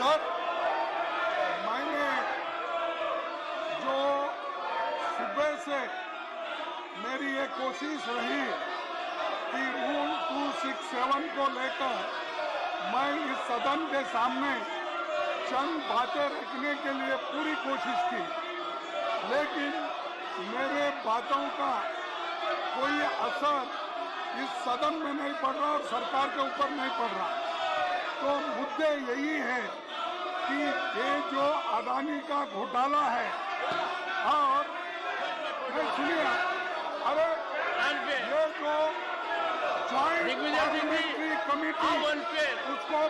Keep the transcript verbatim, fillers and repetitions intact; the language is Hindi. सर मैंने जो सुबह से मेरी ये कोशिश रही कि रूल दो सौ सड़सठ को लेकर मैं इस सदन के सामने चंद बातें रखने के लिए पूरी कोशिश की, लेकिन मेरे बातों का कोई असर इस सदन में नहीं पड़ रहा और सरकार के ऊपर नहीं पड़ रहा। तो मुद्दे यही है कि ये जो अडानी का घोटाला है, और सुनिए, अरे ये जो ज्वाइंट पार्लियामेंट्री कमेटी उसको